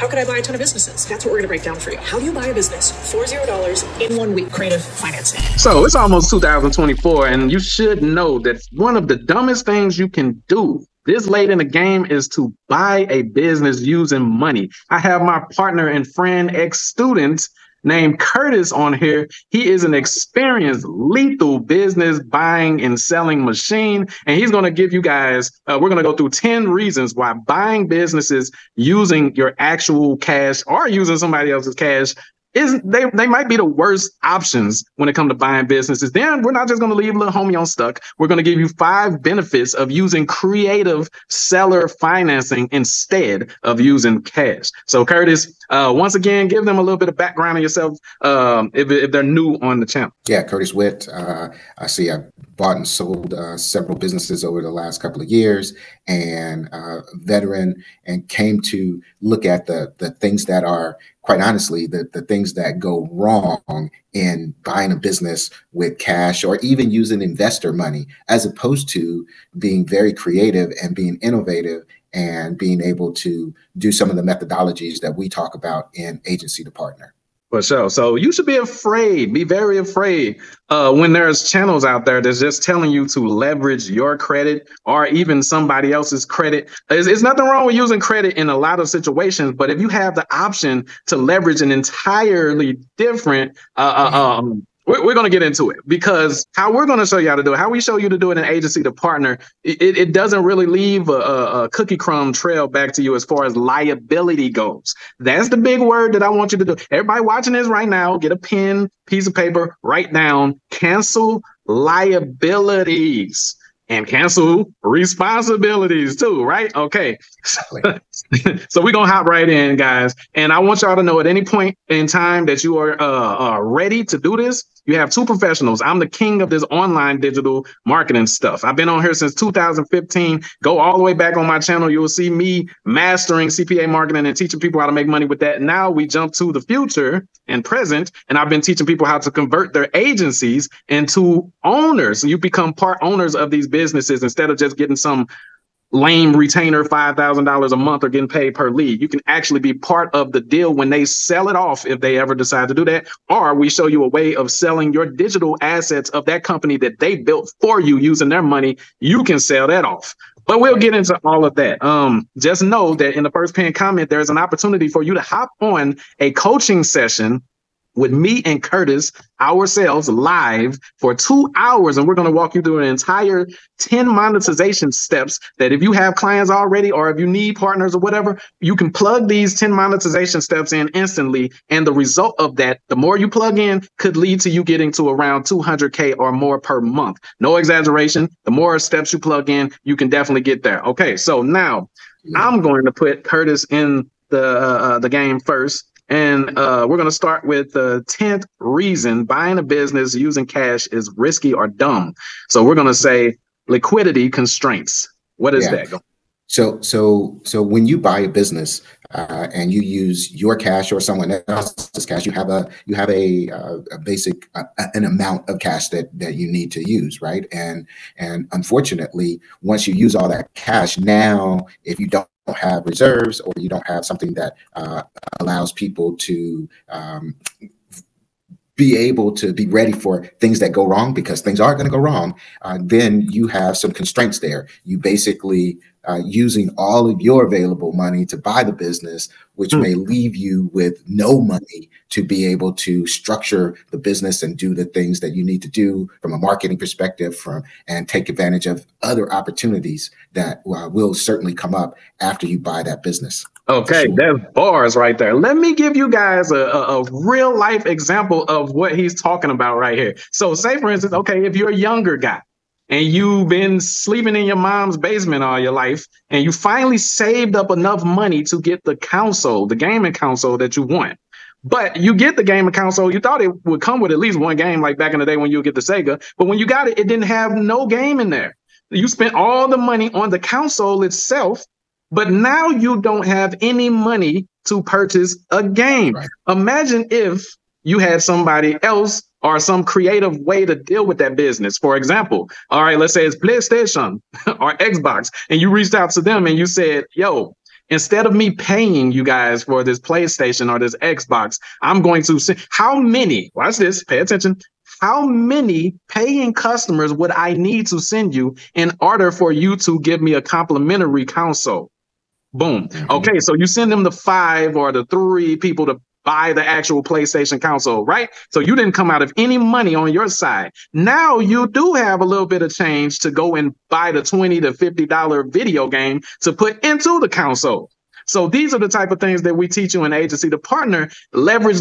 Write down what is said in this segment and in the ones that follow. How could I buy a ton of businesses? That's what we're going to break down for you. How do you buy a business for $0 in 1 week? Creative financing. So it's almost 2024, and you should know that one of the dumbest things you can do this late in the game is to buy a business using money. I have my partner and friend, ex-student named Curtis on here. He is an experienced, lethal business buying and selling machine. And he's going to give you guys, we're going to go through 10 reasons why buying businesses using your actual cash or using somebody else's cash they might be the worst options when it comes to buying businesses. Then we're not just going to leave little homie on stuck. We're going to give you 5 benefits of using creative seller financing instead of using cash. So Curtis, once again, give them a little bit of background on yourself if they're new on the channel. Yeah, Curtis Witt. I see I've bought and sold several businesses over the last couple of years, and veteran, and came to look at the things that are, quite honestly, the things that go wrong in buying a business with cash or even using investor money, as opposed to being very creative and being innovative and being able to do some of the methodologies that we talk about in Agency to Partner. For sure. So you should be afraid, be very afraid when there's channels out there that's just telling you to leverage your credit or even somebody else's credit. It's nothing wrong with using credit in a lot of situations, but if you have the option to leverage an entirely different we're going to get into it, because how we're going to show you how to do it, how we show you to do it in Agency to Partner, it doesn't really leave a cookie crumb trail back to you as far as liability goes. That's the big word that I want you to do. Everybody watching this right now, get a pen, piece of paper, write down cancel liabilities. And cancel responsibilities too, right? Okay. So we're going to hop right in, guys. And I want y'all to know at any point in time that you are ready to do this, you have two professionals. I'm the king of this online digital marketing stuff. I've been on here since 2015. Go all the way back on my channel. You'll see me mastering CPA marketing and teaching people how to make money with that. Now we jump to the future and present, and I've been teaching people how to convert their agencies into owners. So you become part owners of these businesses instead of just getting some lame retainer $5,000 a month or getting paid per lead. You can actually be part of the deal when they sell it off, if they ever decide to do that. Or we show you a way of selling your digital assets of that company that they built for you using their money. You can sell that off. But we'll get into all of that. Just know that in the first pinned comment, there is an opportunity for you to hop on a coaching session with me and Curtis ourselves live for 2 hours. And we're going to walk you through an entire 10 monetization steps that if you have clients already, or if you need partners or whatever, you can plug these 10 monetization steps in instantly. And the result of that, the more you plug in, could lead to you getting to around 200K or more per month. No exaggeration. The more steps you plug in, you can definitely get there. Okay. So now I'm going to put Curtis in the game first. And we're going to start with the 10th reason buying a business using cash is risky or dumb. So we're going to say liquidity constraints. What is that? So when you buy a business and you use your cash or someone else's cash, you have a basic an amount of cash that you need to use, right? And unfortunately, once you use all that cash, now if you don't have reserves or you don't have something that allows people to be able to be ready for things that go wrong, because things are going to go wrong, then you have some constraints there. You basically using all of your available money to buy the business, which may leave you with no money to be able to structure the business and do the things that you need to do from a marketing perspective, and take advantage of other opportunities that will certainly come up after you buy that business. Okay, sure. That's bars right there. Let me give you guys a real life example of what he's talking about right here. So say, for instance, okay, if you're a younger guy, and you've been sleeping in your mom's basement all your life, and you finally saved up enough money to get the console, the gaming console that you want. But you get the gaming console, you thought it would come with at least one game, like back in the day when you would get the Sega. But when you got it, it didn't have no game in there. You spent all the money on the console itself, but now you don't have any money to purchase a game. Right. Imagine if you had somebody else or some creative way to deal with that business. For example, all right, let's say it's PlayStation or Xbox, and you reached out to them and you said, yo, Instead of me paying you guys for this PlayStation or this Xbox, I'm going to send, how many, watch this, pay attention, how many paying customers would I need to send you in order for you to give me a complimentary console? Boom. Mm-hmm. Okay, so you send them the 5 or the 3 people to buy the actual PlayStation console, right? So you didn't come out of any money on your side. Now you do have a little bit of change to go and buy the $20 to $50 video game to put into the console. So these are the type of things that we teach you in the agency to partner, leverage.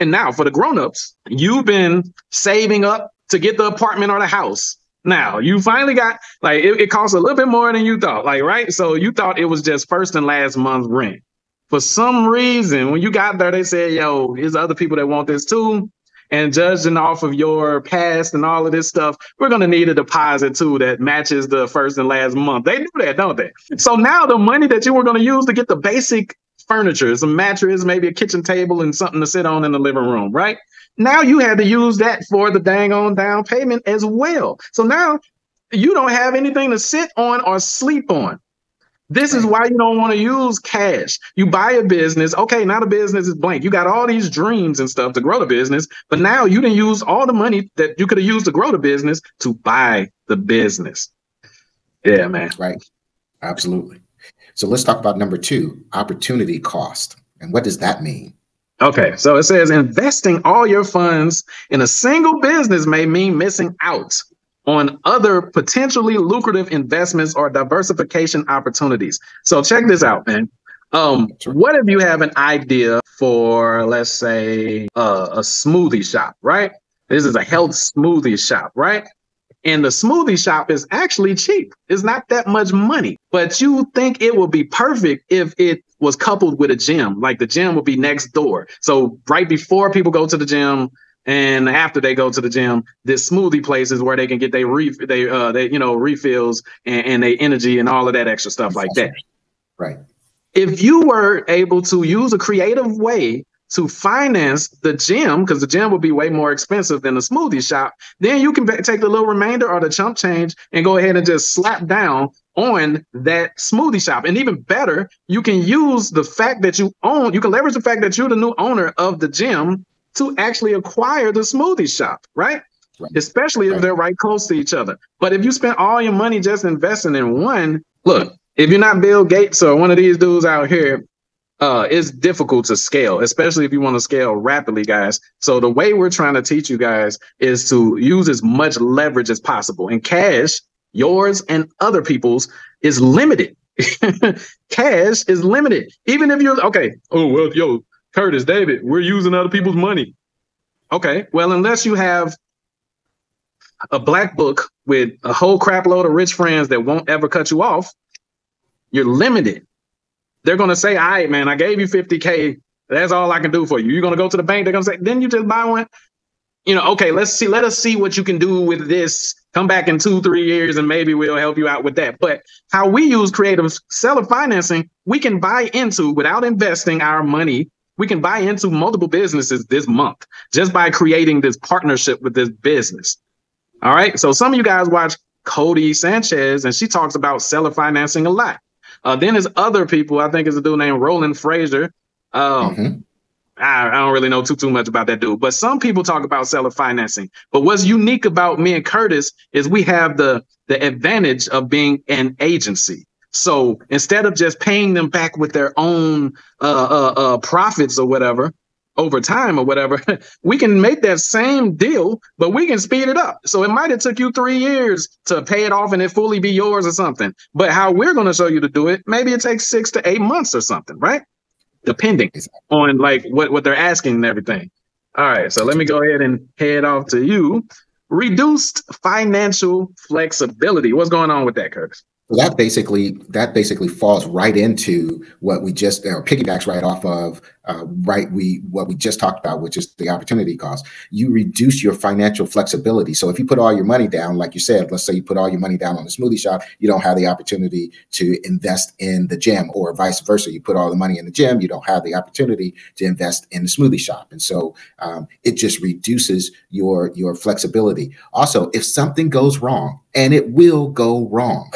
And now for the grownups, you've been saving up to get the apartment or the house. Now you finally got, like, it costs a little bit more than you thought, like, right? So you thought it was just first and last month's rent. For some reason, when you got there, they said, yo, there's other people that want this too. And judging off of your past and all of this stuff, we're going to need a deposit too that matches the first and last month. They do that, don't they? So now the money that you were going to use to get the basic furniture, some mattress, maybe a kitchen table and something to sit on in the living room, right? Now you had to use that for the dang on down payment as well. So now you don't have anything to sit on or sleep on. This is why you don't want to use cash. You buy a business. Okay, now the business is blank. You got all these dreams and stuff to grow the business, but now you didn't use all the money that you could have used to grow the business to buy the business. Yeah, man. Right. Absolutely. So let's talk about number 2, opportunity cost. And what does that mean? Okay, so it says investing all your funds in a single business may mean missing out on other potentially lucrative investments or diversification opportunities. So check this out, man. What if you have an idea for, let's say, a smoothie shop, right? This is a health smoothie shop, right? And the smoothie shop is actually cheap. It's not that much money, but you think it would be perfect if it was coupled with a gym, like the gym would be next door. So right before people go to the gym, and after they go to the gym, this smoothie place is where they can get their refills and their energy and all of that extra stuff like that. Right. If you were able to use a creative way to finance the gym, because the gym would be way more expensive than the smoothie shop, then you can take the little remainder or the chump change and go ahead and just slap down on that smoothie shop. And even better, you can use the fact that you can leverage the fact that you're the new owner of the gym to actually acquire the smoothie shop, right? Especially if they're right close to each other. But if you spend all your money just investing in one, look, if you're not Bill Gates or one of these dudes out here, it's difficult to scale, especially if you want to scale rapidly, guys. So the way we're trying to teach you guys is to use as much leverage as possible. And cash, yours and other people's, is limited. Cash is limited. Even if you're, okay, oh, well, yo, Curtis, David, we're using other people's money. Okay, well, unless you have a black book with a whole crap load of rich friends that won't ever cut you off, you're limited. They're going to say, all right, man, I gave you $50K. That's all I can do for you. You're going to go to the bank. They're going to say, didn't you just buy one? You know, okay, let's see. Let us see what you can do with this. Come back in 2-3 years and maybe we'll help you out with that. But how we use creative seller financing, we can buy into without investing our money. We can buy into multiple businesses this month just by creating this partnership with this business. All right. So some of you guys watch Cody Sanchez, and she talks about seller financing a lot. Then there's other people. I think it's a dude named Roland Frazier. I don't really know too much about that dude, but some people talk about seller financing. But what's unique about me and Curtis is we have the advantage of being an agency. So instead of just paying them back with their own profits or whatever, over time or whatever, we can make that same deal, but we can speed it up. So it might have took you 3 years to pay it off and it fully be yours or something. But how we're going to show you to do it, maybe it takes 6 to 8 months or something, right? Depending on like what they're asking and everything. All right, so let me go ahead and head off to you. Reduced financial flexibility. What's going on with that, Curtis? That basically falls right into what we just, or piggybacks right off of, what we just talked about, which is the opportunity cost. You reduce your financial flexibility. So if you put all your money down, like you said, let's say you put all your money down on the smoothie shop, you don't have the opportunity to invest in the gym, or vice versa. You put all the money in the gym, you don't have the opportunity to invest in the smoothie shop. And so it just reduces your flexibility. Also, if something goes wrong, and it will go wrong.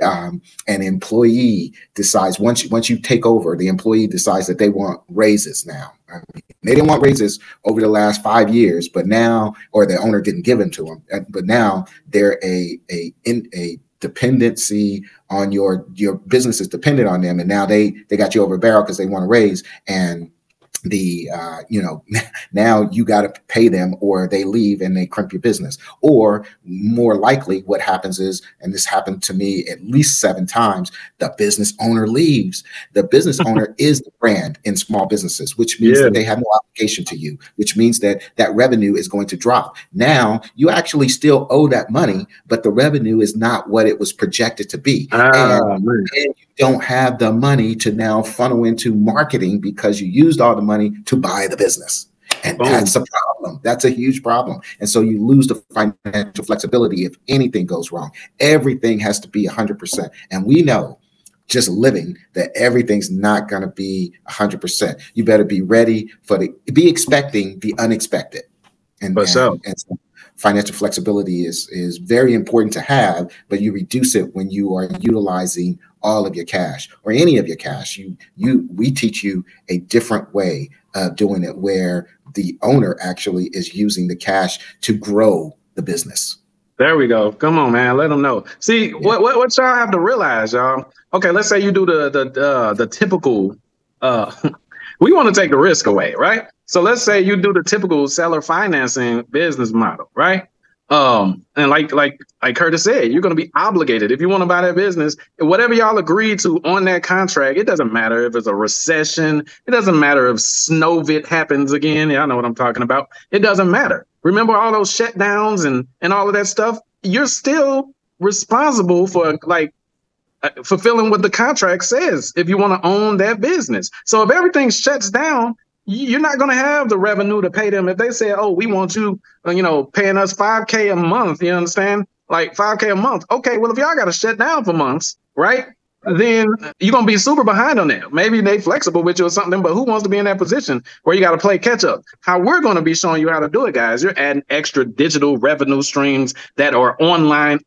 An employee decides, once you take over, the employee decides that they want raises now. I mean, they didn't want raises over the last 5 years, but now, or the owner didn't give them to them, but now they're a dependency on your business is dependent on them, and now they got you over a barrel because they want a raise, and now you got to pay them or they leave and they crimp your business. Or more likely what happens is, and this happened to me at least 7 times, the business owner leaves. The business owner is the brand in small businesses, which means that they have no obligation to you, which means that revenue is going to drop. Now you actually still owe that money, but the revenue is not what it was projected to be. And you don't have the money to now funnel into marketing because you used all the money to buy the business. And that's a problem. That's a huge problem. And so you lose the financial flexibility if anything goes wrong. Everything has to be 100%. And we know just living that everything's not going to be 100%. You better be ready be expecting the unexpected. And so financial flexibility is very important to have, but you reduce it when you are utilizing all of your cash or any of your cash. We teach you a different way of doing it where the owner actually is using the cash to grow the business. There we go. Come on, man. Let them know. See, what y'all have to realize, y'all. Okay, let's say you do the typical. We want to take the risk away, right? So let's say you do the typical seller financing business model, right? And like Curtis said, you're going to be obligated if you want to buy that business. Whatever y'all agreed to on that contract, it doesn't matter if it's a recession. It doesn't matter if Snowvit happens again. Y'all know what I'm talking about. It doesn't matter. Remember all those shutdowns and all of that stuff? You're still responsible for fulfilling what the contract says if you want to own that business. So if everything shuts down, you're not going to have the revenue to pay them. If they say, oh, we want you, paying us $5,000 a month, you understand? Like $5,000 a month. Okay, well, if y'all got to shut down for months, right, then you're going to be super behind on that. Maybe they flexible with you or something, but who wants to be in that position where you got to play catch up? How we're going to be showing you how to do it, guys. You're adding extra digital revenue streams that are online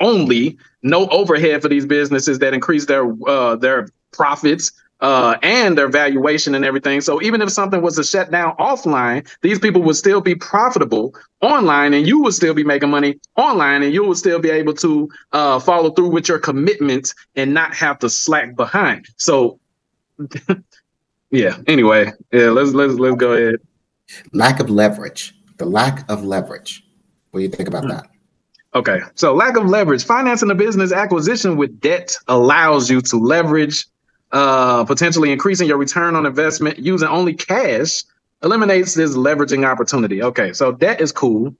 only, no overhead for these businesses that increase their profits, and their valuation and everything. So even if something was to shut down offline, these people would still be profitable online, and you would still be making money online, and you would still be able to follow through with your commitments and not have to slack behind. So, let's go ahead. Lack of leverage. The lack of leverage. What do you think about that? Okay, so lack of leverage. Financing a business acquisition with debt allows you to leverage, potentially increasing your return on investment using only cash eliminates this leveraging opportunity. Okay, so debt is cool.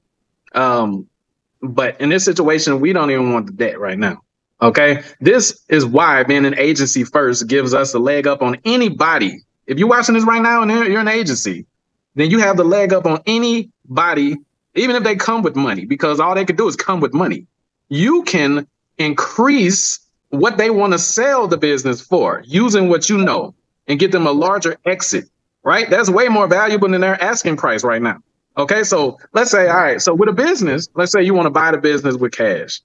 But in this situation, we don't even want the debt right now. Okay, this is why being an agency first gives us the leg up on anybody. If you're watching this right now and you're an agency, then you have the leg up on anybody, even if they come with money, because all they could do is come with money. You can increase what they want to sell the business for using what you know and get them a larger exit, right? That's way more valuable than their asking price right now. Okay, so let's say, all right, so with a business, let's say you want to buy the business with cash.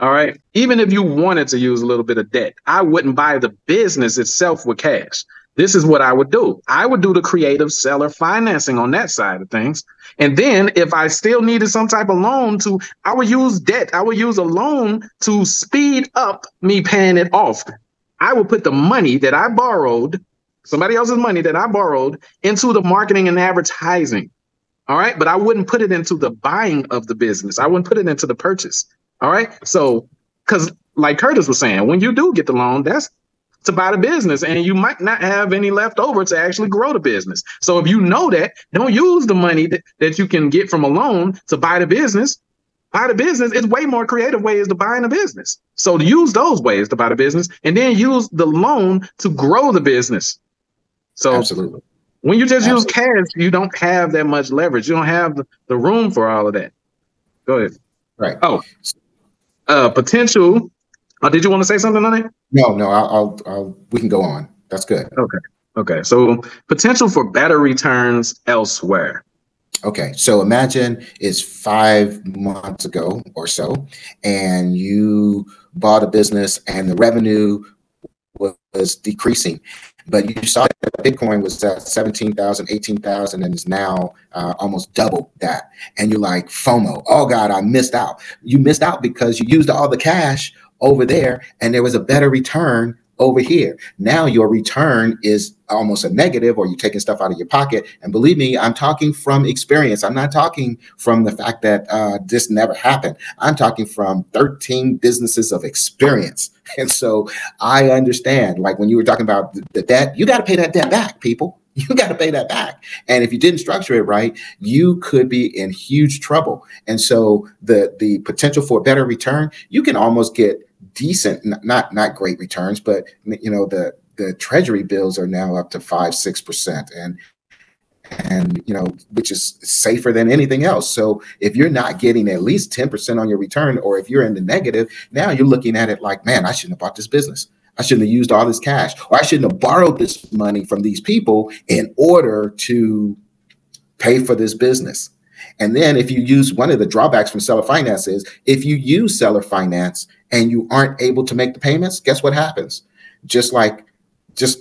All right, even if you wanted to use a little bit of debt, I wouldn't buy the business itself with cash. This is what I would do. I would do the creative seller financing on that side of things. And then if I still needed some type of loan I would use debt. I would use a loan to speed up me paying it off. I would put the money that I borrowed, somebody else's money that I borrowed, into the marketing and advertising. All right. But I wouldn't put it into the buying of the business. I wouldn't put it into the purchase. All right. So, because like Curtis was saying, when you do get the loan, that's to buy the business, and you might not have any left over to actually grow the business. So if you know that, don't use the money that you can get from a loan to buy the business. Buy the business is way more creative ways to buying a business. So use those ways to buy the business, and then use the loan to grow the business. So absolutely, when you just use cash, you don't have that much leverage. You don't have the room for all of that. Go ahead. Right. Oh, potential. Did you want to say something on it? No, we can go on. That's good. Okay. So potential for better returns elsewhere. Okay, so imagine it's 5 months ago or so, and you bought a business and the revenue was decreasing, but you saw that Bitcoin was at 17,000, 18,000, and is now almost double that. And you're like, FOMO, oh God, I missed out. You missed out because you used all the cash over there and there was a better return over here. Now your return is almost a negative, or you're taking stuff out of your pocket. And believe me, I'm talking from experience. I'm not talking from the fact that this never happened. I'm talking from 13 businesses of experience. And so I understand, like when you were talking about the debt, you got to pay that debt back, people. You got to pay that back. And if you didn't structure it right, you could be in huge trouble. And so the potential for a better return, you can almost get decent, not great returns, but you know, the treasury bills are now up to 5-6%, and you know, which is safer than anything else. So if you're not getting at least 10% on your return, or if you're in the negative, now you're looking at it like, man, I shouldn't have bought this business. I shouldn't have used all this cash, or I shouldn't have borrowed this money from these people in order to pay for this business. And then if you use, one of the drawbacks from seller finance is if you use seller finance and you aren't able to make the payments, guess what happens? Just like the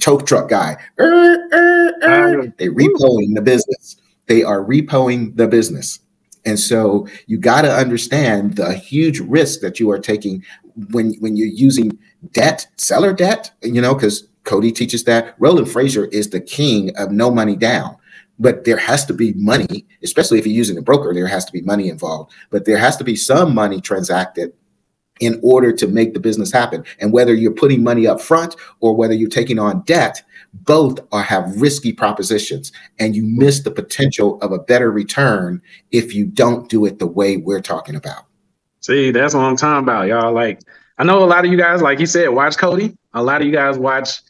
tow truck guy, they're repoing the business. They are repoing the business. And so you got to understand the huge risk that you are taking when you're using debt, seller debt, you know, because Cody teaches that. Roland Frazier is the king of no money down, but there has to be money, especially if you're using a broker, there has to be money involved, but there has to be some money transacted in order to make the business happen. And whether you're putting money up front or whether you're taking on debt, both have risky propositions, and you miss the potential of a better return if you don't do it the way we're talking about. See, that's what I'm talking about, y'all. Like, I know a lot of you guys, like you said, watch Cody. A lot of you guys watch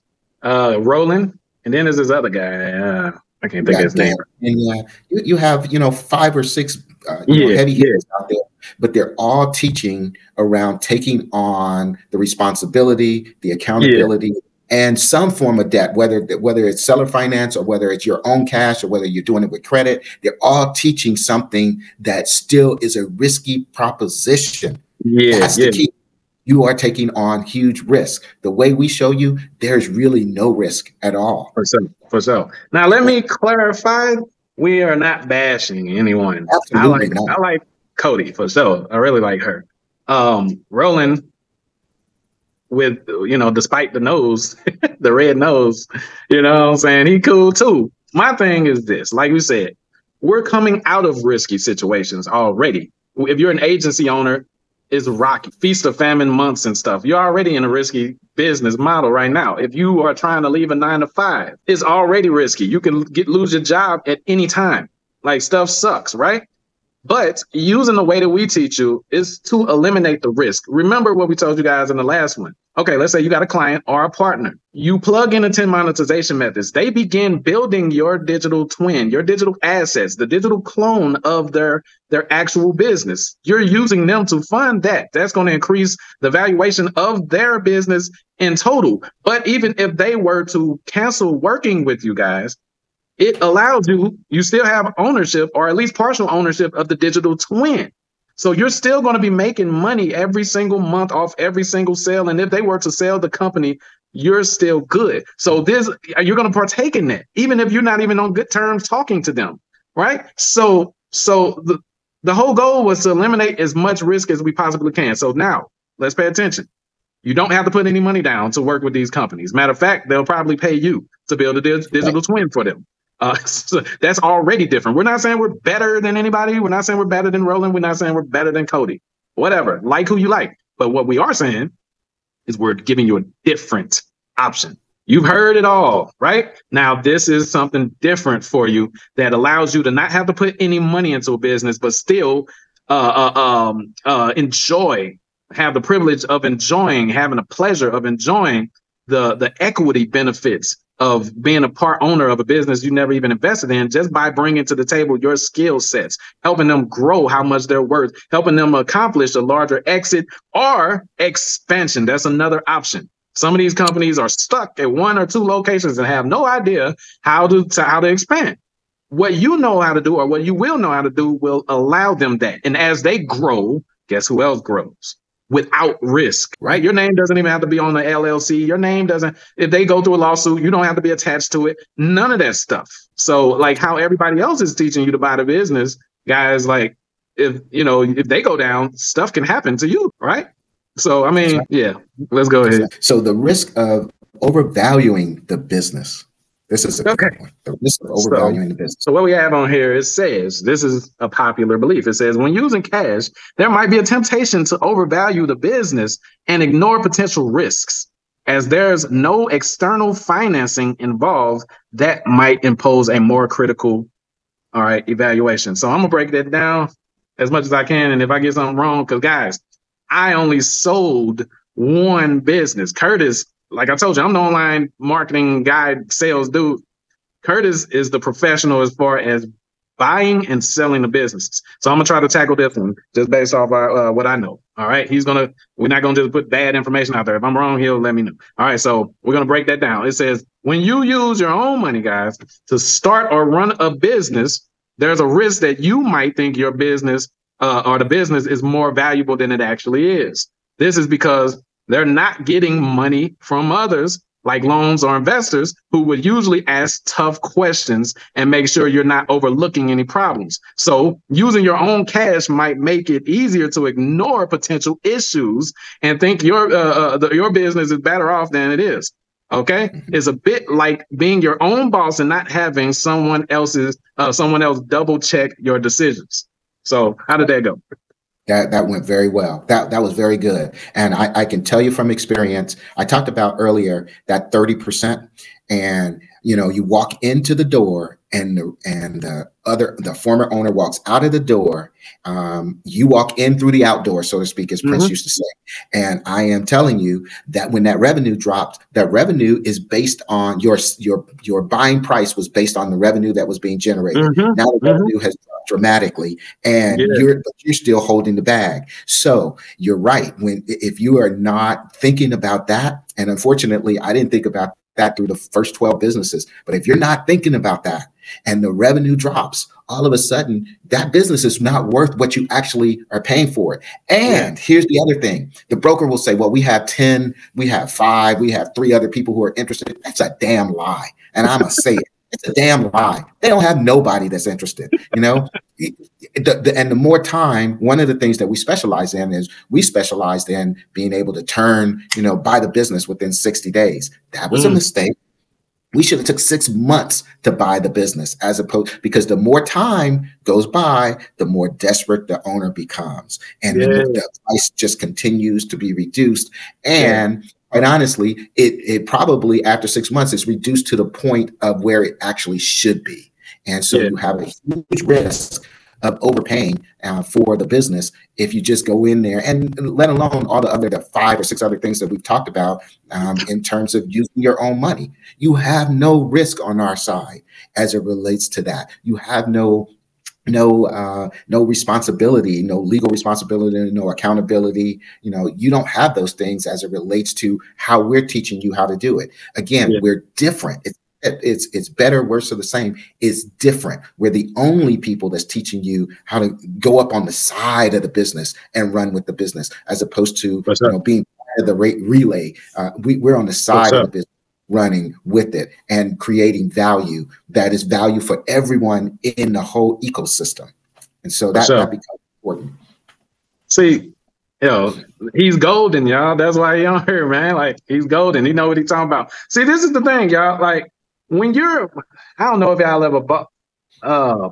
Roland, and then there's this other guy. I can't think of his name. And you have, you know, 5 or 6 heavy hitters out there, but they're all teaching around taking on the responsibility, the accountability, and some form of debt, whether it's seller finance or whether it's your own cash or whether you're doing it with credit. They're all teaching something that still is a risky proposition. Yeah, that's the key. You are taking on huge risk. The way we show you, there's really no risk at all. For sure. Now, let me clarify. We are not bashing anyone. Absolutely not. I like Cody, for sure. I really like her. Roland, with, you know, despite the nose, the red nose, you know what I'm saying? He cool too. My thing is this, like we said, we're coming out of risky situations already. If you're an agency owner, is rocky, feast of famine months and stuff. You're already in a risky business model right now. If you are trying to leave a 9-to-5, it's already risky. You can lose your job at any time. Like, stuff sucks, right? But using the way that we teach you is to eliminate the risk. Remember what we told you guys in the last one. Okay, let's say you got a client or a partner. You plug in the 10 monetization methods. They begin building your digital twin, your digital assets, the digital clone of their actual business. You're using them to fund that. That's going to increase the valuation of their business in total. But even if they were to cancel working with you guys, it allows you still have ownership, or at least partial ownership, of the digital twin. So you're still going to be making money every single month off every single sale. And if they were to sell the company, you're still good. So you're going to partake in that, even if you're not even on good terms talking to them, right? So the whole goal was to eliminate as much risk as we possibly can. So now let's pay attention. You don't have to put any money down to work with these companies. Matter of fact, they'll probably pay you to build a digital twin for them. So that's already different. We're not saying we're better than anybody. We're not saying we're better than Roland. We're not saying we're better than Cody. Whatever. Like who you like. But what we are saying is we're giving you a different option. You've heard it all, right? Now, this is something different for you that allows you to not have to put any money into a business, but still have the pleasure of enjoying the equity benefits of being a part owner of a business you never even invested in, just by bringing to the table your skill sets, helping them grow how much they're worth, helping them accomplish a larger exit or expansion. That's another option. Some of these companies are stuck at one or two locations and have no idea how to expand. What you know how to do or what you will know how to do will allow them that. And as they grow, guess who else grows? Without risk, right? Your name doesn't even have to be on the LLC. Your name doesn't, if they go through a lawsuit, you don't have to be attached to it. None of that stuff. So like how everybody else is teaching you to buy the business, guys, like if they go down, stuff can happen to you, right? So, I mean, yeah, let's go ahead. So the risk of overvaluing the business. This is a good one. The risk of overvaluing the business. So what we have on here, it says, this is a popular belief. It says, when using cash, there might be a temptation to overvalue the business and ignore potential risks. As there's no external financing involved, that might impose a more critical evaluation. So I'm going to break that down as much as I can. And if I get something wrong, because guys, I only sold one business. Curtis, like I told you, I'm the online marketing guy, sales dude. Curtis is the professional as far as buying and selling the businesses. So I'm going to try to tackle this one just based off what I know. All right. We're not going to just put bad information out there. If I'm wrong, he'll let me know. All right. So we're going to break that down. It says, when you use your own money, guys, to start or run a business, there's a risk that you might think your business or the business is more valuable than it actually is. This is because they're not getting money from others like loans or investors who would usually ask tough questions and make sure you're not overlooking any problems. So using your own cash might make it easier to ignore potential issues and think your business is better off than it is. Okay, it's a bit like being your own boss and not having someone else double check your decisions. So how did that go? That went very well. That was very good. And I can tell you from experience, I talked about earlier that 30%, and you walk into the door and the former owner walks out of the door. You walk in through the outdoor, so to speak, as Prince used to say. And I am telling you that when that revenue dropped, that revenue is based on your buying price was based on the revenue that was being generated. Now the revenue has dropped dramatically, and you're still holding the bag. So you're right. If you are not thinking about that, and unfortunately, I didn't think about that through the first 12 businesses. But if you're not thinking about that and the revenue drops, all of a sudden that business is not worth what you actually are paying for it. And here's the other thing. The broker will say, well, we have 10, we have 5, we have 3 other people who are interested. That's a damn lie. And I'm going to say it. It's a damn lie. They don't have nobody that's interested, and the more time, one of the things that we specialize in is we specialized in being able to buy the business within 60 days. That was a mistake. We should have took 6 months to buy the business because the more time goes by, the more desperate the owner becomes. And the price just continues to be reduced. And quite honestly, it probably after 6 months is reduced to the point of where it actually should be. And so you have a huge risk of overpaying for the business if you just go in there, and let alone all the 5 or 6 other things that we've talked about in terms of using your own money. You have no risk on our side as it relates to that. You have no responsibility, no legal responsibility, no accountability. You don't have those things as it relates to how we're teaching you how to do it. Again, we're different. It's better, worse, or the same. It's different. We're the only people that's teaching you how to go up on the side of the business and run with the business, as opposed to being part of the relay. We're on the side of the business, running with it and creating value that is value for everyone in the whole ecosystem. And so that becomes important. See, he's golden, y'all. That's why he on here, man. Like, he's golden. He know what he's talking about. See, this is the thing, y'all. Like, when you're, I don't know if y'all ever bought, a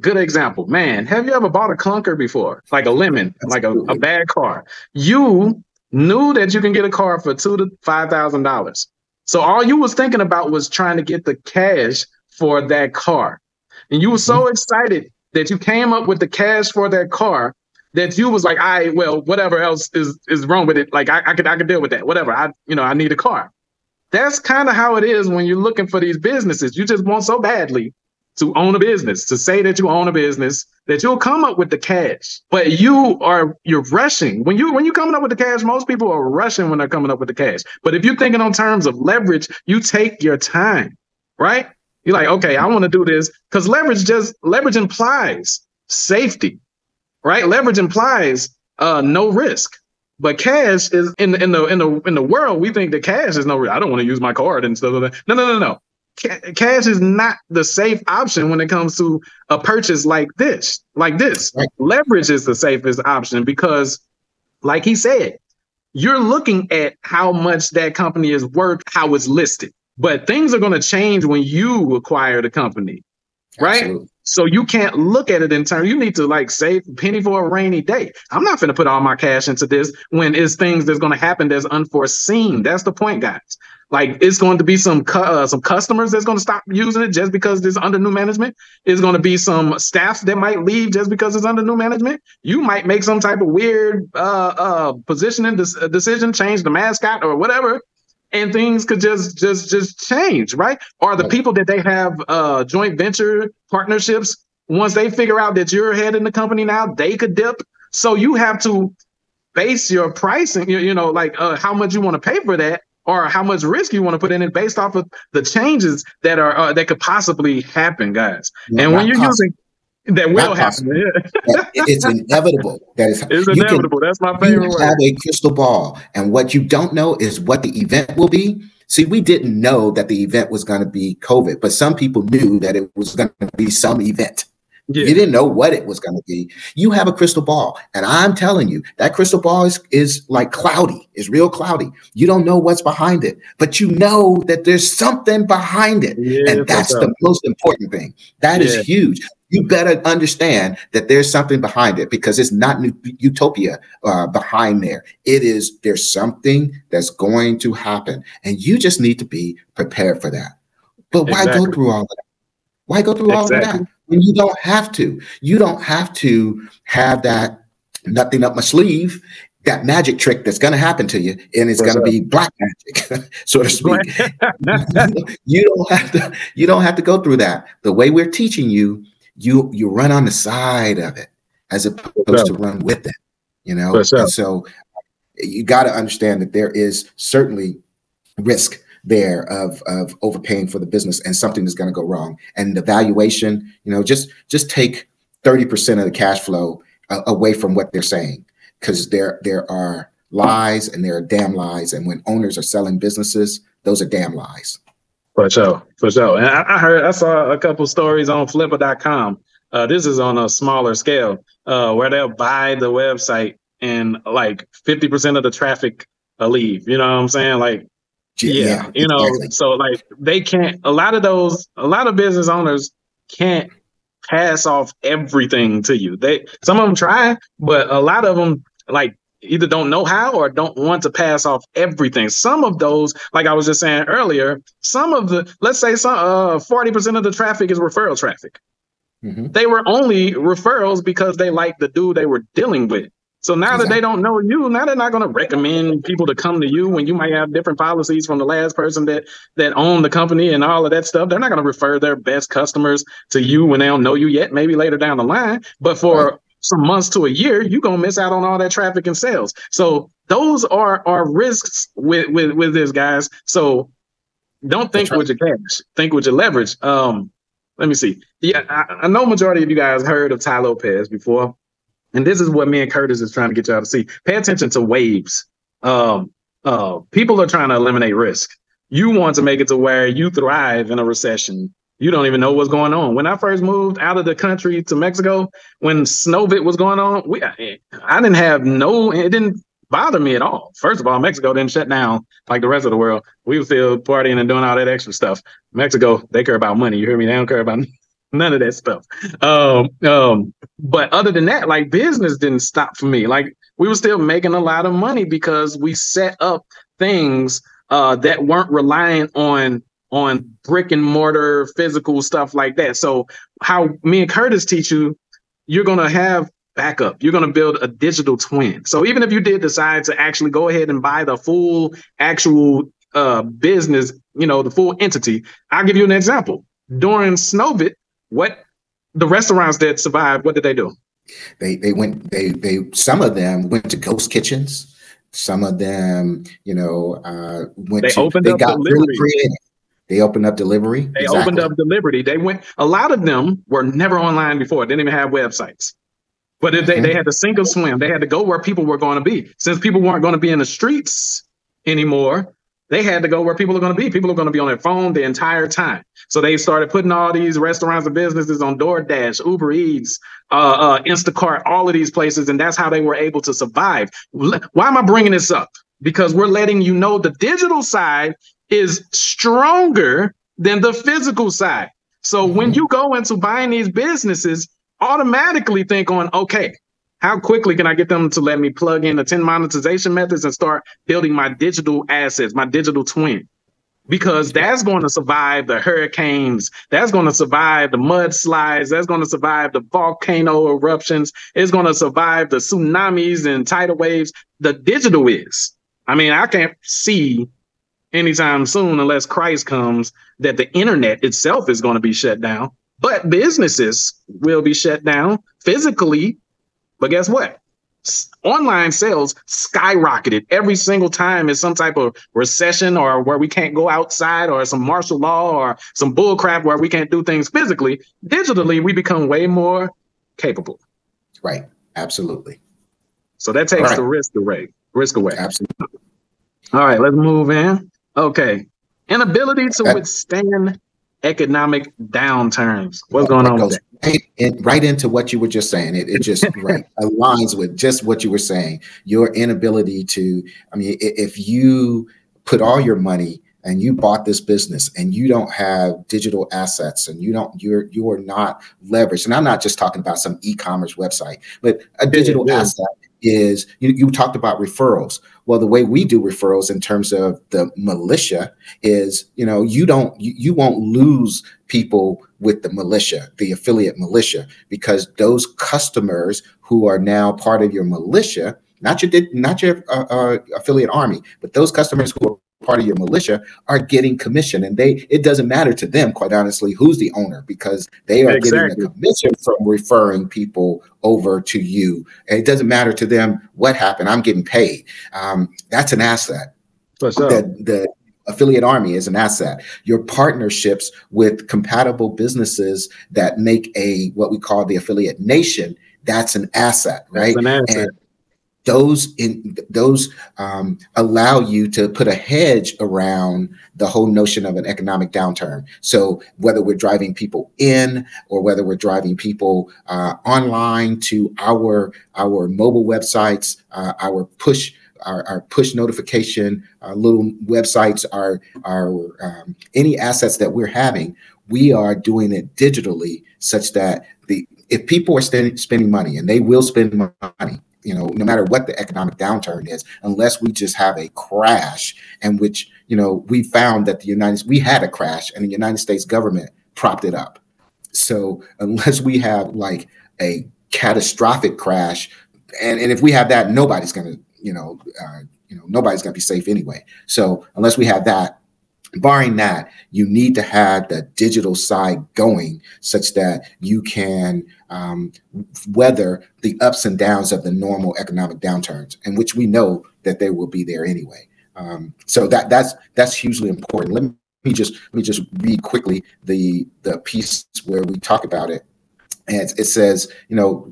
good example, man. Have you ever bought a clunker before? Like a lemon, like a bad car. You knew that you can get a car for $2,000 to $5,000. So all you was thinking about was trying to get the cash for that car. And you were so excited that you came up with the cash for that car that you was like, whatever else is wrong with it. Like I could deal with that. Whatever. I need a car. That's kind of how it is when you're looking for these businesses. You just want so badly to own a business, to say that you own a business, that you'll come up with the cash, but you're rushing. When you're coming up with the cash, most people are rushing when they're coming up with the cash. But if you're thinking on terms of leverage, you take your time, right? You're like, okay, I want to do this because leverage implies safety, right? Leverage implies no risk. But cash is in the world, we think that cash is no risk. I don't want to use my card and stuff like that. No. Cash is not the safe option when it comes to a purchase like this. Right. Leverage is the safest option because, like he said, you're looking at how much that company is worth, how it's listed. But things are going to change when you acquire the company, right? Absolutely. So you can't look at it in terms. You need to save a penny for a rainy day. I'm not going to put all my cash into this when it's things that's going to happen that's unforeseen. That's the point, guys. It's going to be some customers that's going to stop using it just because it's under new management. It's going to be some staff that might leave just because it's under new management. You might make some type of weird positioning decision, change the mascot or whatever, and things could just change, right? Or the people that they have joint venture partnerships, once they figure out that you're heading the company now, they could dip. So you have to base your pricing, how much you want to pay for that, or how much risk you want to put in it based off of the changes that are that could possibly happen, guys. Yeah, and when you're using that will happen. Yeah. It's inevitable. It's inevitable. That's my favorite word. You have a crystal ball, and what you don't know is what the event will be. See, we didn't know that the event was going to be COVID, but some people knew that it was going to be some event. Yeah. You didn't know what it was going to be. You have a crystal ball, and I'm telling you, that crystal ball is cloudy. It's real cloudy. You don't know what's behind it, but you know that there's something behind it, and that's the most important thing. That is huge. You better understand that there's something behind it because it's not utopia behind there. There's something that's going to happen, and you just need to be prepared for that. But why go through all of that? Why go through all of that? And you don't have to. You don't have to have that nothing up my sleeve, that magic trick that's going to happen to you, and it's going to be black magic, so to speak. You don't have to go through that. The way we're teaching you, you run on the side of it as opposed to run with it. And so you got to understand that there is certainly risk there of overpaying for the business, and something is going to go wrong. And the valuation, just take 30% of the cash flow away from what they're saying, because there are lies, and there are damn lies. And when owners are selling businesses, those are damn lies. For sure. And I saw a couple stories on Flippa.com. This is on a smaller scale where they'll buy the website and 50% of the traffic leave. You know what I'm saying? Exactly. So they can't, a lot of business owners can't pass off everything to you. Some of them try, but a lot of them either don't know how or don't want to pass off everything. Some of those, like I was just saying earlier, some of the, let's say 40% of the traffic is referral traffic. Mm-hmm. They were only referrals because they liked the dude they were dealing with. So now that they don't know you, now they're not going to recommend people to come to you when you might have different policies from the last person that owned the company and all of that stuff. They're not going to refer their best customers to you when they don't know you yet, maybe later down the line. But for some months to a year, you're going to miss out on all that traffic and sales. So those are risks with this, guys. So don't think with your cash. Think with your leverage. Let me see. Yeah, I know majority of you guys heard of Tai Lopez before. And this is what me and Curtis is trying to get y'all to see. Pay attention to waves. People are trying to eliminate risk. You want to make it to where you thrive in a recession. You don't even know what's going on. When I first moved out of the country to Mexico, when Snowbit was going on, I didn't have it didn't bother me at all. First of all, Mexico didn't shut down like the rest of the world. We were still partying and doing all that extra stuff. Mexico, they care about money. You hear me? They don't care about none of that stuff. But other than that, business didn't stop for me. We were still making a lot of money because we set up things that weren't relying on brick and mortar, physical stuff like that. So how me and Curtis teach you, you're going to have backup. You're going to build a digital twin. So even if you did decide to actually go ahead and buy the full actual business, the full entity, I'll give you an example. During Snowbit, What the restaurants that survived, what did they do? They some of them went to ghost kitchens. Some of them, got really creative. They opened up delivery. They went. A lot of them were never online before. They didn't even have websites. But if they had to sink or swim, they had to go where people were going to be. Since people weren't going to be in the streets anymore, they had to go where people are going to be. People are going to be on their phone the entire time. So they started putting all these restaurants and businesses on DoorDash, Uber Eats, Instacart, all of these places. And that's how they were able to survive. Why am I bringing this up? Because we're letting you know the digital side is stronger than the physical side. So when you go into buying these businesses, automatically think on, okay, how quickly can I get them to let me plug in the 10 monetization methods and start building my digital assets, my digital twin? Because that's going to survive the hurricanes. That's going to survive the mudslides. That's going to survive the volcano eruptions. It's going to survive the tsunamis and tidal waves. The digital is. I mean, I can't see anytime soon, unless Christ comes, that the internet itself is going to be shut down. But businesses will be shut down physically. But guess what? Online sales skyrocketed every single time. It's some type of recession or where we can't go outside or some martial law or some bullcrap where we can't do things physically. Digitally, we become way more capable. Right. Absolutely. So that takes the risk away. Absolutely. All right. Let's move in. Okay. Inability to withstand economic downturns. What's going on with that? Right into what you were just saying. It just aligns with just what you were saying. Your inability to, if you put all your money and you bought this business and you don't have digital assets and you are not leveraged. And I'm not just talking about some e-commerce website, but a digital asset is, you talked about referrals. Well, the way we do referrals in terms of the militia is, you won't lose people with the militia, the affiliate militia, because those customers who are now part of your militia, not your affiliate army, but those customers who are part of your militia are getting commission, and it doesn't matter to them, quite honestly, who's the owner, because they are getting a commission from referring people over to you. And it doesn't matter to them what happened. I'm getting paid. That's an asset. For sure. The affiliate army is an asset. Your partnerships with compatible businesses that make what we call the affiliate nation, that's an asset, right? That's an asset. And those allow you to put a hedge around the whole notion of an economic downturn. So whether we're driving people in or whether we're driving people online to our mobile websites, our push notification little websites, our any assets that we're having, we are doing it digitally such that if people are spending money, and they will spend money, no matter what the economic downturn is, unless we just have a crash, and which, we found that we had a crash and the United States government propped it up. So unless we have like a catastrophic crash, and if we have that, nobody's going to, nobody's going to be safe anyway. So unless we have that, barring that, you need to have the digital side going such that you can weather the ups and downs of the normal economic downturns, and which we know that they will be there anyway. So that's hugely important. Let me just read quickly the piece where we talk about it. And it says,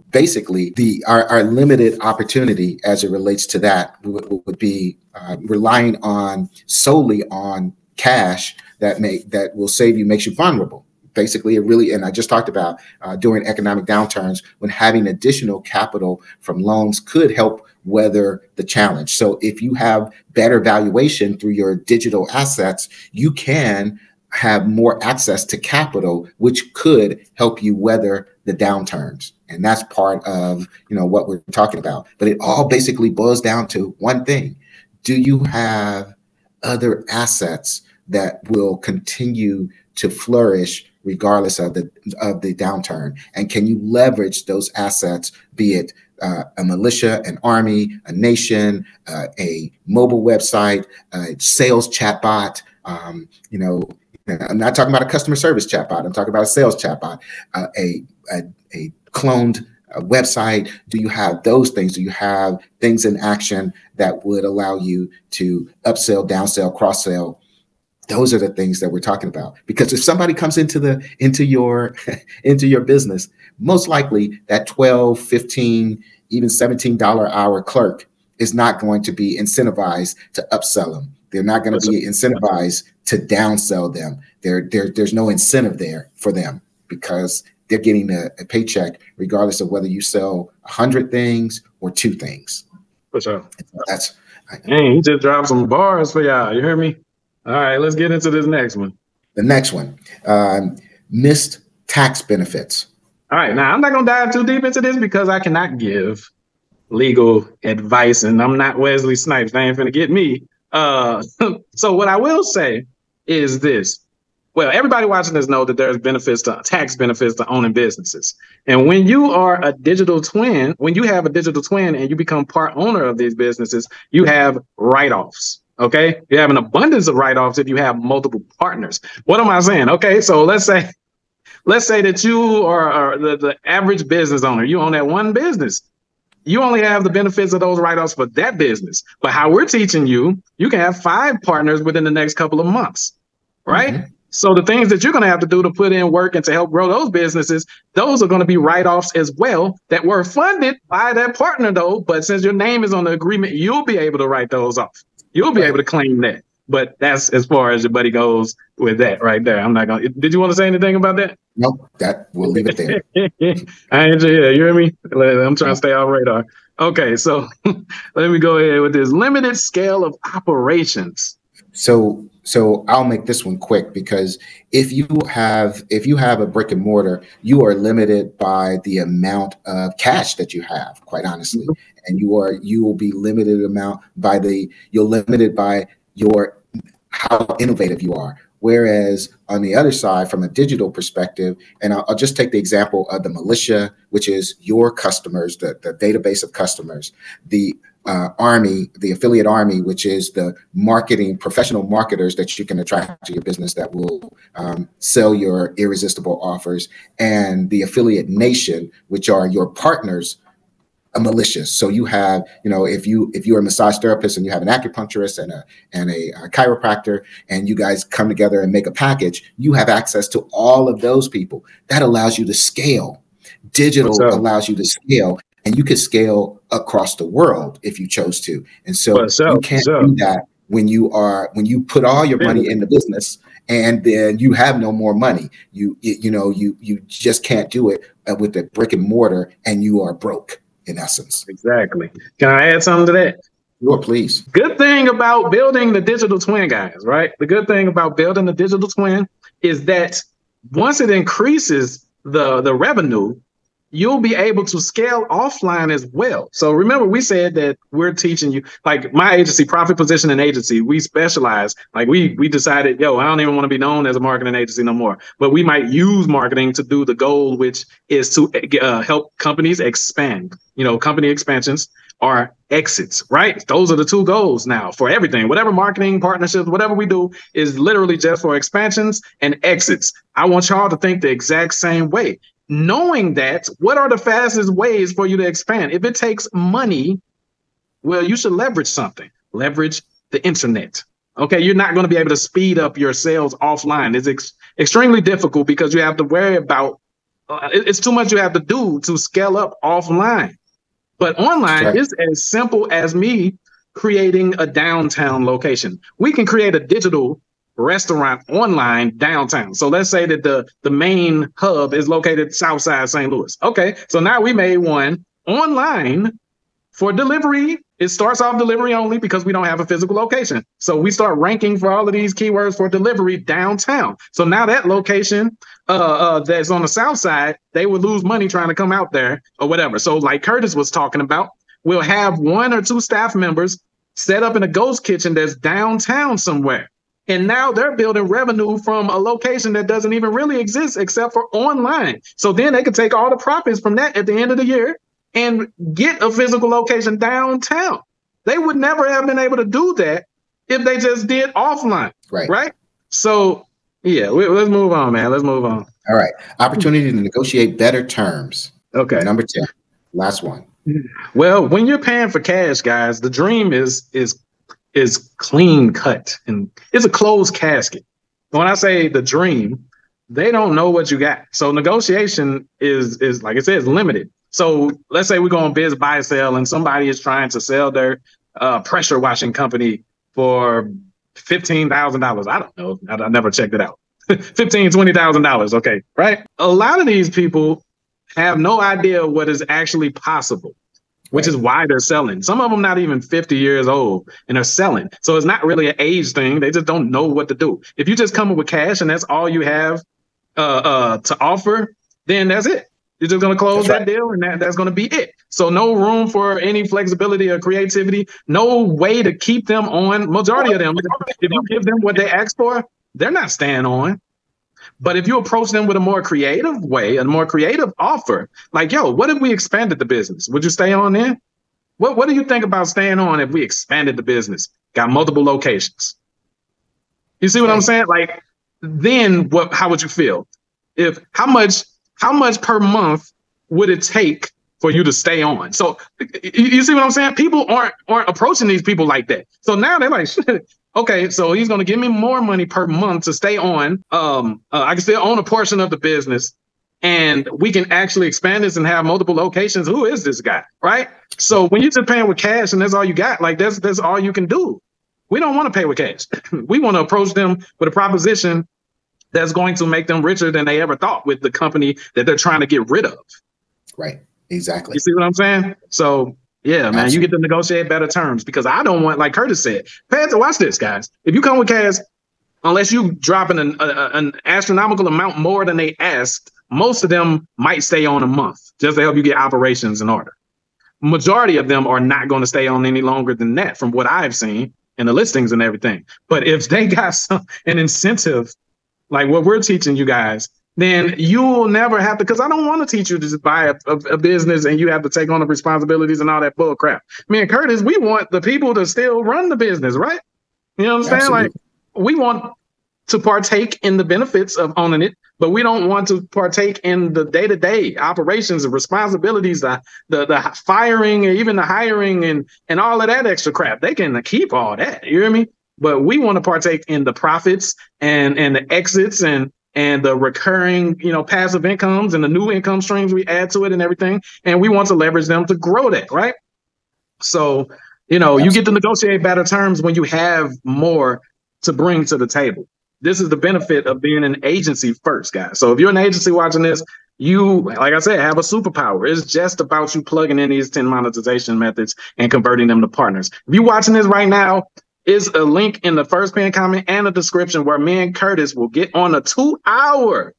basically our limited opportunity as it relates to that would be relying on solely on cash that will save you, makes you vulnerable. Basically, and I just talked about during economic downturns, when having additional capital from loans could help weather the challenge. So if you have better valuation through your digital assets, you can have more access to capital, which could help you weather the downturns. And that's part of, what we're talking about. But it all basically boils down to one thing. Do you have other assets that will continue to flourish regardless of the downturn? And can you leverage those assets, be it a militia, an army, a nation, a mobile website, a sales chatbot, I'm not talking about a customer service chatbot. I'm talking about a sales chatbot, a cloned website. Do you have those things? Do you have things in action that would allow you to upsell, downsell, cross-sell? Those are the things that we're talking about. Because if somebody comes into your business, most likely that $12, $15, even $17 an hour clerk is not going to be incentivized to upsell them. They're not going to be incentivized to downsell them. There's no incentive there for them because they're getting a paycheck regardless of whether you sell 100 things or 2 things. For sure. That's, dang, he just dropped some bars for y'all. You hear me? All right, let's get into this next one. The next one, missed tax benefits. All right, now I'm not going to dive too deep into this because I cannot give legal advice and I'm not Wesley Snipes. They ain't finna get me. So what I will say is this. Well, everybody watching this know that there's benefits to tax benefits to owning businesses. And when you are a digital twin, when you have a digital twin and you become part owner of these businesses, you have write-offs. OK, you have an abundance of write-offs if you have multiple partners. What am I saying? OK, so let's say that you are the average business owner. You own that one business. You only have the benefits of those write-offs for that business. But how we're teaching you, you can have 5 partners within the next couple of months. Right. Mm-hmm. So the things that you're going to have to do to put in work and to help grow those businesses, those are going to be write-offs as well that were funded by that partner, though. But since your name is on the agreement, you'll be able to write those off. You'll be able to claim that. But that's as far as your buddy goes with that right there. I'm not going to. Did you want to say anything about that? Nope. That we'll leave it there. I enjoy it. You hear me? I'm trying to stay off radar. Okay. So let me go ahead with this limited scale of operations. So I'll make this one quick because if you have a brick and mortar, you are limited by the amount of cash that you have, quite honestly. Mm-hmm. And you're limited by your how innovative you are. Whereas on the other side, from a digital perspective, and I'll just take the example of the militia, which is your customers, the database of customers, the Army, the affiliate Army, which is the marketing professional marketers that you can attract to your business that will sell your irresistible offers, and the affiliate Nation, which are your partners. Malicious. So you have, if you're a massage therapist and you have an acupuncturist and a chiropractor, and you guys come together and make a package, you have access to all of those people. That allows you to scale. Digital allows you to scale, and you can scale across the world if you chose to. And so you can't do that when you put all your money in the business and then you have no more money. You just can't do it with the brick and mortar, and you are broke. In essence. Exactly. Can I add something to that? Sure, please. Good thing about building the digital twin, guys, right? The good thing about building the digital twin is that once it increases the revenue, you'll be able to scale offline as well. So remember, we said that we're teaching you, like my agency, Profit Positioning Agency, we specialize, like we decided, I don't even want to be known as a marketing agency no more, but we might use marketing to do the goal, which is to help companies expand, company expansions or exits, right? Those are the two goals now for everything, whatever marketing partnerships, whatever we do is literally just for expansions and exits. I want y'all to think the exact same way. Knowing that, what are the fastest ways for you to expand? If it takes money, well, you should leverage something. Leverage the internet. Okay, you're not going to be able to speed up your sales offline. It's extremely difficult because you have to worry about, it's too much you have to do to scale up offline. But online is as simple as me creating a downtown location. We can create a digital restaurant online downtown. So let's say that the main hub is located Southside St. Louis. Okay, so now we made one online for delivery. It starts off delivery only because we don't have a physical location. So we start ranking for all of these keywords for delivery downtown. So now that location that's on the south side, they would lose money trying to come out there or whatever. So like Curtis was talking about, we'll have 1 or 2 staff members set up in a ghost kitchen that's downtown somewhere. And now they're building revenue from a location that doesn't even really exist except for online. So then they can take all the profits from that at the end of the year and get a physical location downtown. They would never have been able to do that if they just did offline. Right. So Yeah, let's move on, man. Let's move on. All right. Opportunity to negotiate better terms. Okay. Number 10. Last one. Well, when you're paying for cash, guys, the dream is clean cut, and it's a closed casket. When I say the dream, they don't know what you got. So negotiation is like I said, it's limited. So let's say we go on biz, buy, sell, and somebody is trying to sell their pressure washing company for $15,000. I don't know. I never checked it out. $15,000, $20,000. Okay, right? A lot of these people have no idea what is actually possible, which is why they're selling. Some of them not even 50 years old and they're selling. So it's not really an age thing. They just don't know what to do. If you just come up with cash and that's all you have to offer, then that's it. You're just going to close that deal, and that's going to be it. So no room for any flexibility or creativity, no way to keep them on. Majority of them, if you give them what they ask for, they're not staying on. But if you approach them with a more creative way, a more creative offer, like, yo, what if we expanded the business? Would you stay on there? What do you think about staying on if we expanded the business? Got multiple locations. You see what I'm saying? Like, then how would you feel? If how much per month would it take for you to stay on? So you see what I'm saying? People aren't approaching these people like that. So now they're like, shit. Okay, so he's going to give me more money per month to stay on. I can still own a portion of the business, and we can actually expand this and have multiple locations. Who is this guy, right? So when you're just paying with cash and that's all you got, like that's all you can do. We don't want to pay with cash. We want to approach them with a proposition that's going to make them richer than they ever thought with the company that they're trying to get rid of. Right, exactly. You see what I'm saying? So... yeah, man, you get to negotiate better terms because I don't want, like Curtis said, watch this, guys. If you come with cash, unless you drop an astronomical amount more than they asked, most of them might stay on a month just to help you get operations in order. Majority of them are not going to stay on any longer than that from what I've seen in the listings and everything. But if they got an incentive like what we're teaching you guys, then you will never have to, because I don't want to teach you to just buy a business and you have to take on the responsibilities and all that bull crap. Me and Curtis, we want the people to still run the business, right? You know what I'm saying? Like, we want to partake in the benefits of owning it, but we don't want to partake in the day-to-day operations and responsibilities, the firing, even the hiring and all of that extra crap. They can keep all that, you hear me? But we want to partake in the profits and the exits and the recurring, passive incomes and the new income streams we add to it and everything. And we want to leverage them to grow that, right? So, you get to negotiate better terms when you have more to bring to the table. This is the benefit of being an agency first, guys. So if you're an agency watching this, you, like I said, have a superpower. It's just about you plugging in these 10 monetization methods and converting them to partners. If you're watching this right now, is a link in the first pinned comment and a description where me and Curtis will get on a 2-hour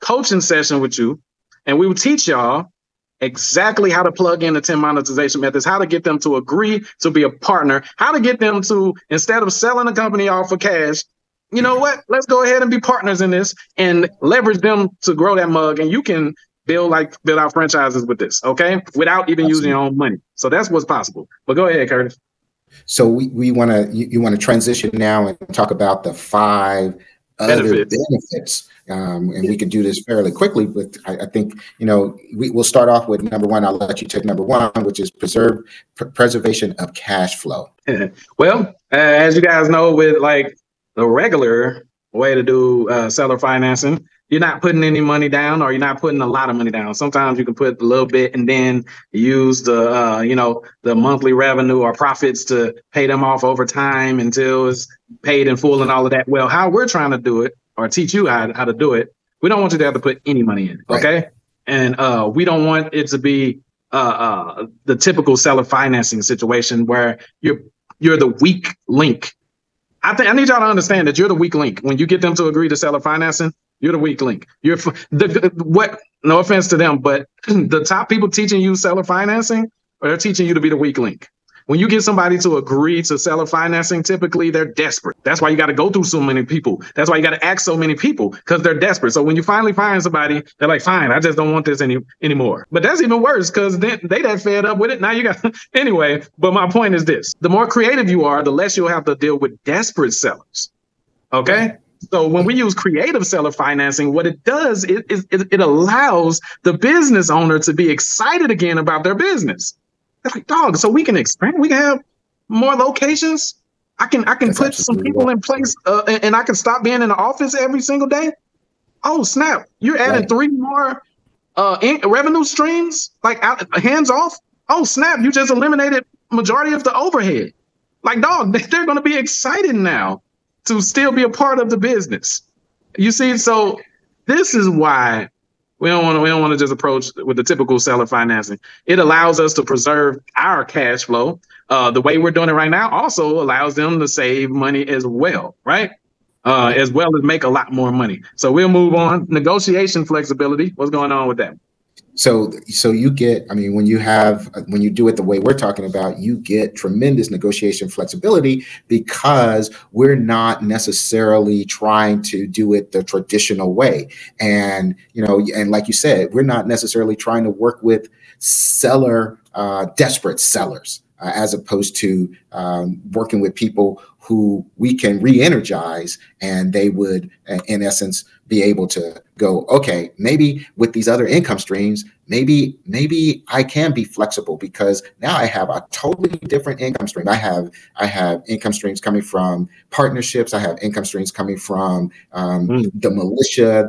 coaching session with you. And we will teach y'all exactly how to plug in the 10 monetization methods, how to get them to agree to be a partner, how to get them to, instead of selling a company off for cash, you know what? Let's go ahead and be partners in this and leverage them to grow that mug. And you can build out franchises with this, okay? Without even using your own money. So that's what's possible. But go ahead, Curtis. So you want to transition now and talk about the 5 benefits. And we could do this fairly quickly, but I think, we'll start off with number one. I'll let you take number one, which is preservation of cash flow. Well, as you guys know, with like the regular way to do seller financing, you're not putting any money down, or you're not putting a lot of money down. Sometimes you can put a little bit and then use the, the monthly revenue or profits to pay them off over time until it's paid in full and all of that. Well, how we're trying to do it or teach you how to do it, we don't want you to have to put any money in. Okay. Right. And we don't want it to be the typical seller financing situation where you're the weak link. I need y'all to understand that you're the weak link. When you get them to agree to seller financing, you're the weak link. No offense to them, but the top people teaching you seller financing, they're teaching you to be the weak link. When you get somebody to agree to seller financing, typically they're desperate. That's why you got to go through so many people. That's why you got to ask so many people, because they're desperate. So when you finally find somebody, they're like, fine, I just don't want this anymore. But that's even worse, because then they're fed up with it. Now you got anyway. But my point is this: the more creative you are, the less you'll have to deal with desperate sellers. OK, So when we use creative seller financing, what it does is it allows the business owner to be excited again about their business. They're like, dog, so we can expand. We can have more locations. I can That's put some people in place and I can stop being in the office every single day. Oh, snap. You're adding three more revenue streams, like hands off. Oh, snap. You just eliminated majority of the overhead. Like, dog, they're going to be excited now to still be a part of the business. You see, so this is why we don't want to just approach with the typical seller financing. It allows us to preserve our cash flow. The way we're doing it right now also allows them to save money as well, right? As well as make a lot more money. So we'll move on. Negotiation flexibility. What's going on with that? So you get, I mean, when you do it the way we're talking about, you get tremendous negotiation flexibility because we're not necessarily trying to do it the traditional way. And, you know, and like you said, we're not necessarily trying to work with desperate sellers as opposed to working with people who we can re-energize, and they would, in essence, be able to go, okay, maybe with these other income streams, maybe I can be flexible because now I have a totally different income stream. I have income streams coming from partnerships. I have income streams coming from the militia,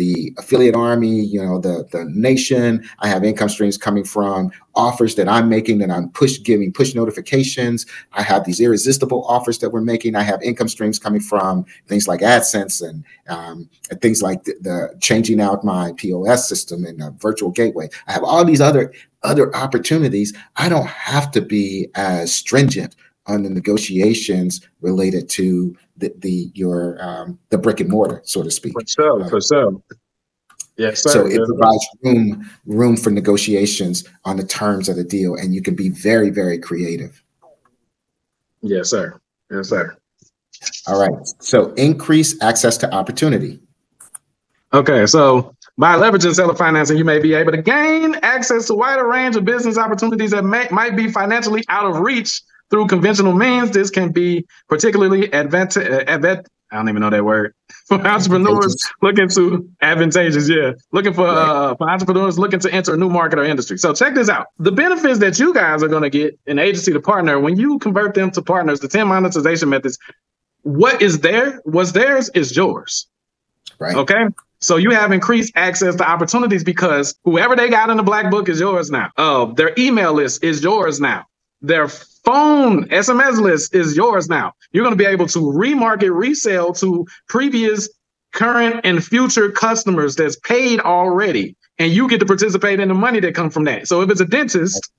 the affiliate army, you know, the nation. I have income streams coming from offers that I'm making, that I'm giving push notifications. I have these irresistible offers that we're making. I have income streams coming from things like AdSense and things like the changing out my POS system and the virtual gateway. I have all these other opportunities. I don't have to be as stringent on the negotiations related to your brick and mortar, so to speak. For sure. Yes, sir. So it provides room for negotiations on the terms of the deal, and you can be very, very creative. Yes, sir. Yes, sir. All right. So increase access to opportunity. Okay. So by leveraging seller financing, you may be able to gain access to a wider range of business opportunities that might be financially out of reach through conventional means. This can be particularly I don't even know that word. For entrepreneurs advantageous. Yeah. For entrepreneurs looking to enter a new market or industry. So check this out. The benefits that you guys are going to get an agency to partner, when you convert them to partners, the 10 monetization methods, what's theirs is yours. Right. Okay. So you have increased access to opportunities because whoever they got in the black book is yours now. Their email list is yours now. Their phone SMS list is yours now. You're going to be able to remarket, resell to previous, current, and future customers that's paid already, and you get to participate in the money that comes from that. So if it's a dentist,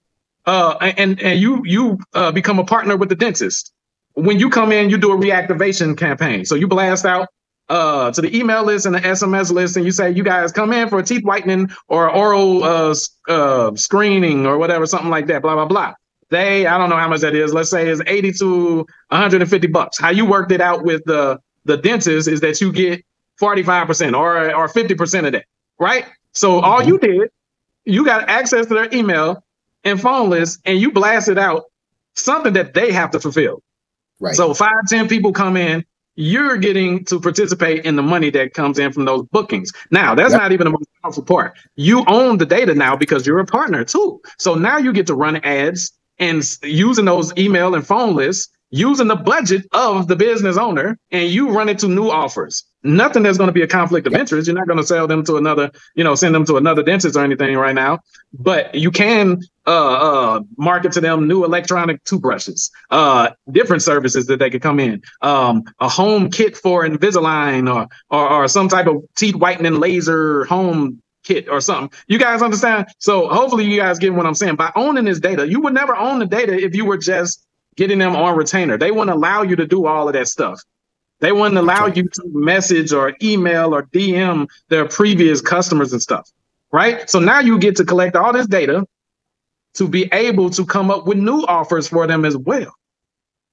and you become a partner with the dentist, when you come in, you do a reactivation campaign. So you blast out to the email list and the SMS list, and you say, you guys come in for a teeth whitening or oral screening or whatever, something like that, blah, blah, blah. I don't know how much that is. Let's say it's $80 to $150. How you worked it out with the dentist is that you get 45% or 50% of that, right? So all you did, you got access to their email and phone list, and you blasted out something that they have to fulfill. Right. So 5-10 people come in, you're getting to participate in the money that comes in from those bookings. Now, that's not even the most powerful part. You own the data now because you're a partner too. So now you get to run ads, and using those email and phone lists, using the budget of the business owner, and you run it to new offers. Nothing that's going to be a conflict of interest. You're not going to sell them to another, send them to another dentist or anything right now, but you can market to them new electronic toothbrushes, different services that they could come in, a home kit for Invisalign or some type of teeth whitening laser home kit or something. You guys understand? So hopefully you guys get what I'm saying. By owning this data, you would never own the data if you were just getting them on retainer. They wouldn't allow you to do all of that stuff. They wouldn't allow you to message or email or DM their previous customers and stuff, right? So now you get to collect all this data to be able to come up with new offers for them as well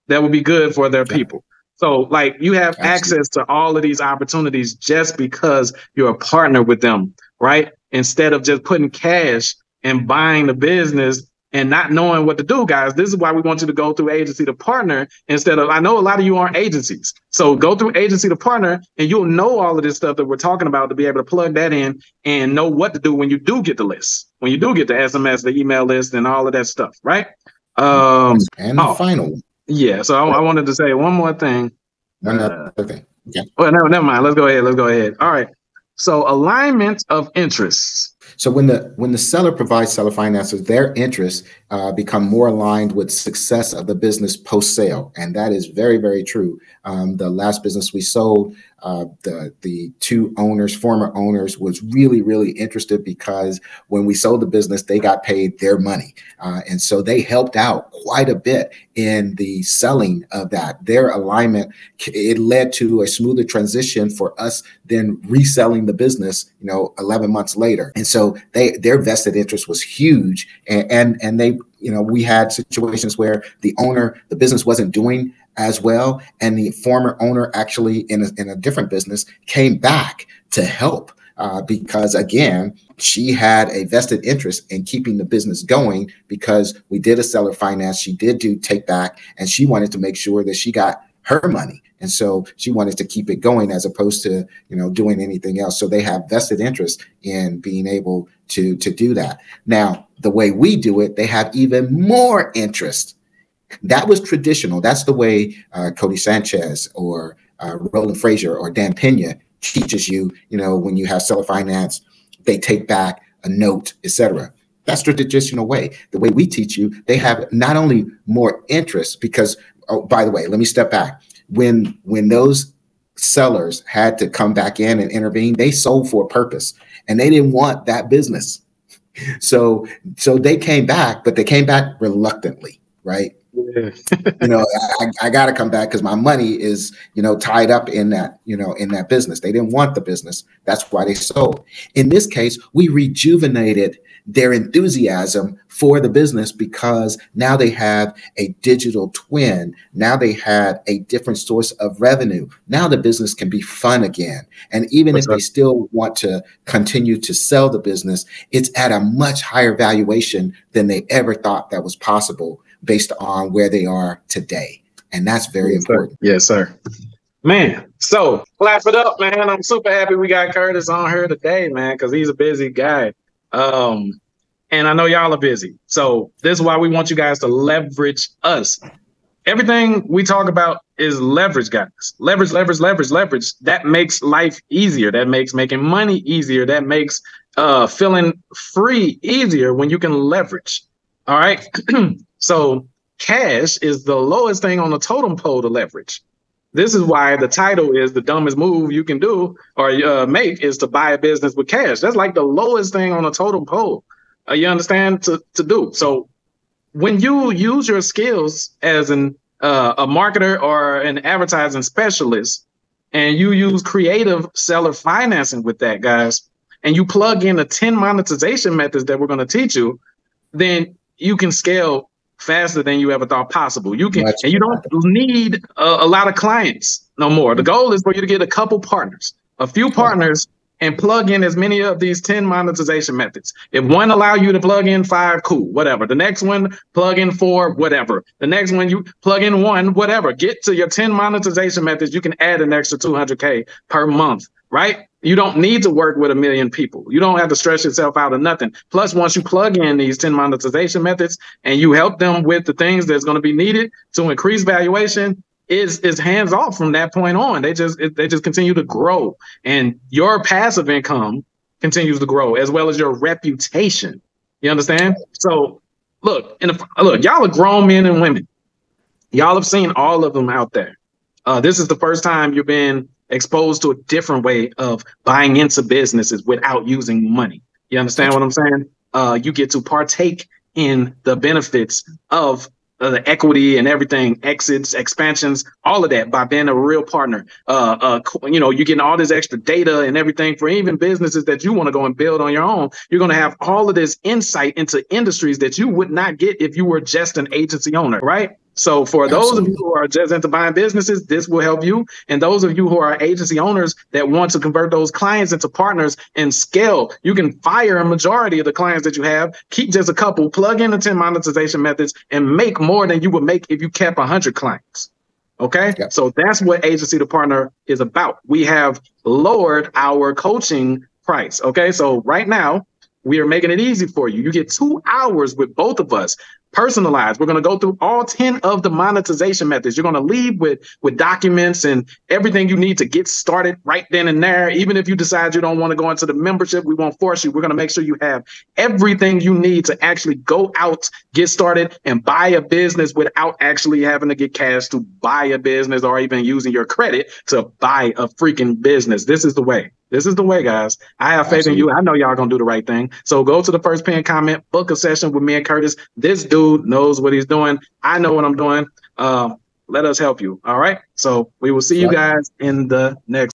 that would be good for their people. So like you have access to all of these opportunities just because you're a partner with them, right? Instead of just putting cash and buying the business and not knowing what to do, guys. This is why we want you to go through agency to partner instead of, I know a lot of you aren't agencies. So go through agency to partner and you'll know all of this stuff that we're talking about to be able to plug that in and know what to do when you do get the list, when you do get the SMS, the email list and all of that stuff. Right. And the final one. Yeah. So I wanted to say one more thing. One other thing. Yeah. Well, no, never mind. Let's go ahead. All right. So alignment of interests. So when the seller provides seller finances, their interests become more aligned with success of the business post-sale. And that is very, very true. The last business we sold, the two owners, former owners, was really, really interested because when we sold the business, they got paid their money. And so they helped out quite a bit in the selling of that. Their alignment, it led to a smoother transition for us then reselling the business, 11 months later. And so their vested interest was huge. And they, we had situations where the owner, the business wasn't doing as well. And the former owner actually in a different business came back to help because, again, she had a vested interest in keeping the business going because we did a seller finance. She did do take back and she wanted to make sure that she got her money. And so she wanted to keep it going as opposed to, doing anything else. So they have vested interest in being able to do that. Now, the way we do it, they have even more interest. That was traditional. That's the way Cody Sanchez or Roland Frazier or Dan Pena teaches you, when you have seller finance, they take back a note, etc. That's the traditional way. The way we teach you, they have not only more interest because, oh, by the way, let me step back. When those sellers had to come back in and intervene, they sold for a purpose and they didn't want that business. So they came back, but they came back reluctantly, right? Yeah. I got to come back because my money is, tied up in that, in that business. They didn't want the business. That's why they sold. In this case, we rejuvenated their enthusiasm for the business because now they have a digital twin. Now they have a different source of revenue. Now the business can be fun again. And even if they still want to continue to sell the business, it's at a much higher valuation than they ever thought that was possible based on where they are today. And that's very important. Yes, sir. Man, so clap it up, man. I'm super happy we got Curtis on here today, man, because he's a busy guy. And I know y'all are busy. So this is why we want you guys to leverage us. Everything we talk about is leverage, guys. Leverage, leverage, leverage, leverage. That makes life easier. That makes making money easier. That makes feeling free easier when you can leverage. All right. So cash is the lowest thing on the totem pole to leverage. This is why the title is the dumbest move you can do or make is to buy a business with cash. That's like the lowest thing on a totem pole. You understand to do. So when you use your skills as a marketer or an advertising specialist and you use creative seller financing with that, guys, and you plug in the 10 monetization methods that we're going to teach you, then you can scale faster than you ever thought possible. You can, and you don't need a lot of clients no more. The goal is for you to get a couple partners, a few partners, and plug in as many of these 10 monetization methods. If one allow you to plug in 5, cool, whatever. The next one, plug in 4, whatever. The next one, you plug in 1, whatever. Get to your 10 monetization methods. You can add an extra $200K per month, right? You don't need to work with 1 million people. You don't have to stress yourself out or nothing. Plus, once you plug in these 10 monetization methods and you help them with the things that's going to be needed to increase valuation, is hands off from that point on. They just continue to grow. And your passive income continues to grow as well as your reputation. You understand? So look, y'all are grown men and women. Y'all have seen all of them out there. This is the first time you've been exposed to a different way of buying into businesses without using money. You understand what I'm saying? You get to partake in the benefits of the equity and everything, exits, expansions, all of that by being a real partner. You're getting all this extra data and everything for even businesses that you want to go and build on your own. You're going to have all of this insight into industries that you would not get if you were just an agency owner, right? So for those of you who are just into buying businesses, this will help you. And those of you who are agency owners that want to convert those clients into partners and scale, you can fire a majority of the clients that you have, keep just a couple, plug in the 10 monetization methods, and make more than you would make if you kept 100 clients. Okay? Yeah. So that's what agency to partner is about. We have lowered our coaching price. Okay? So right now, we are making it easy for you. You get 2 hours with both of us, personalized. We're going to go through all 10 of the monetization methods. You're going to leave with documents and everything you need to get started right then and there. Even if you decide you don't want to go into the membership, we won't force you. We're going to make sure you have everything you need to actually go out, get started, and buy a business without actually having to get cash to buy a business or even using your credit to buy a freaking business. This is the way. This is the way, guys. I have faith in you. I know y'all going to do the right thing. So go to the first pin comment, book a session with me and Curtis. This dude knows what he's doing. I know what I'm doing. Let us help you. All right. So we will see you guys in the next.